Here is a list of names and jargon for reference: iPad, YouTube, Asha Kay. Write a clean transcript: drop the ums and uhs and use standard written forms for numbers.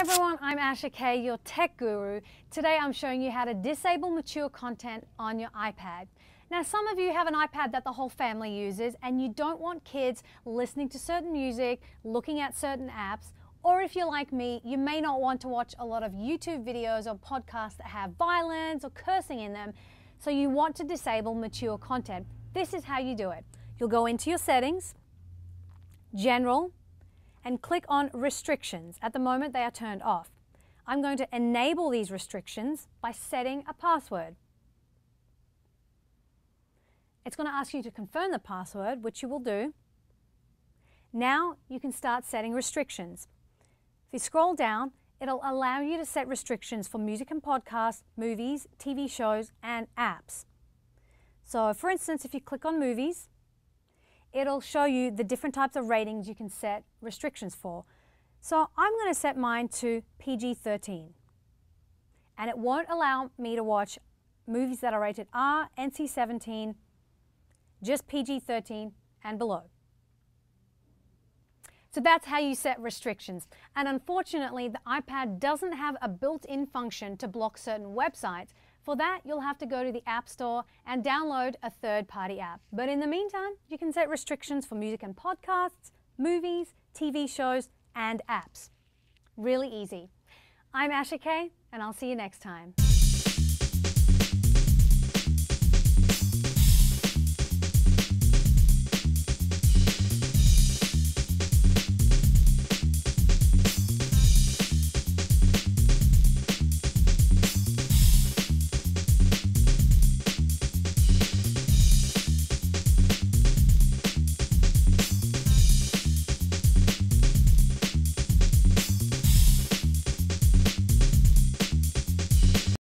everyone, I'm Asha Kay, your tech guru. Today I'm showing you how to disable mature content on your iPad. Now some of you have an iPad that the whole family uses and you don't want kids listening to certain music, looking at certain apps, or if you're like me, you may not want to watch a lot of YouTube videos or podcasts that have violence or cursing in them, so you want to disable mature content. This is how you do it. You'll go into your settings, General, and click on Restrictions. At the moment, they are turned off. I'm going to enable these restrictions by setting a password. It's going to ask you to confirm the password, which you will do. Now you can start setting restrictions. If you scroll down, it'll allow you to set restrictions for music and podcasts, movies, TV shows, and apps. So for instance, if you click on movies, it'll show you the different types of ratings you can set restrictions for. So I'm going to set mine to PG-13, and it won't allow me to watch movies that are rated R, NC-17, just PG-13 and below. So that's how you set restrictions. And unfortunately, the iPad doesn't have a built-in function to block certain websites. For that, you'll have to go to the App Store and download a third-party app. But in the meantime, you can set restrictions for music and podcasts, movies, TV shows, and apps. Really easy. I'm Asha Kay, and I'll see you next time.